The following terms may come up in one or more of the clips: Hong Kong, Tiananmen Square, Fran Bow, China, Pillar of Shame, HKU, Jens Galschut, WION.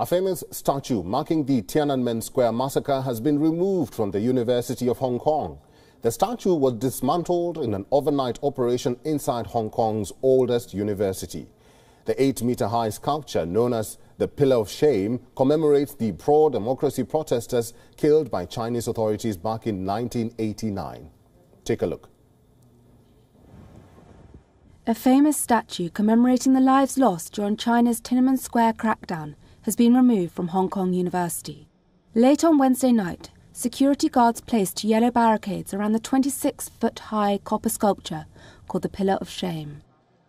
A famous statue marking the Tiananmen Square massacre has been removed from the University of Hong Kong. The statue was dismantled in an overnight operation inside Hong Kong's oldest university. The 8-meter-high sculpture, known as the Pillar of Shame, commemorates the pro-democracy protesters killed by Chinese authorities back in 1989. Take a look. A famous statue commemorating the lives lost during China's Tiananmen Square crackdown has been removed from Hong Kong University. Late on Wednesday night, security guards placed yellow barricades around the 26-foot-high copper sculpture called the Pillar of Shame.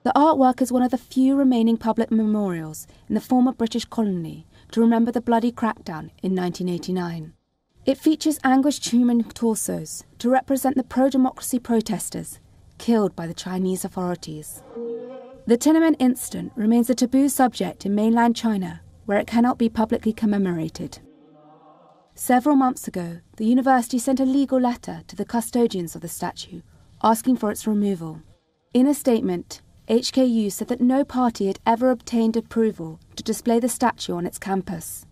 The artwork is one of the few remaining public memorials in the former British colony to remember the bloody crackdown in 1989. It features anguished human torsos to represent the pro-democracy protesters killed by the Chinese authorities. The Tiananmen incident remains a taboo subject in mainland China, where it cannot be publicly commemorated. Several months ago, the university sent a legal letter to the custodians of the statue, asking for its removal. In a statement, HKU said that no party had ever obtained approval to display the statue on its campus.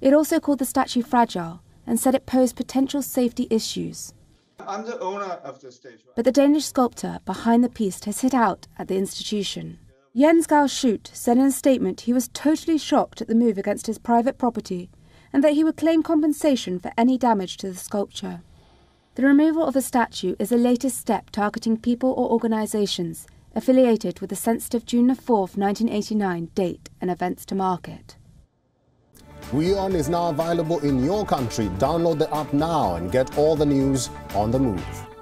It also called the statue fragile and said it posed potential safety issues. I'm the owner of the statue. But the Danish sculptor behind the piece has hit out at the institution. Jens Galschut said in a statement he was totally shocked at the move against his private property and that he would claim compensation for any damage to the sculpture. The removal of the statue is the latest step targeting people or organisations affiliated with the sensitive June 4, 1989 date and events to market. WION is now available in your country. Download the app now and get all the news on the move.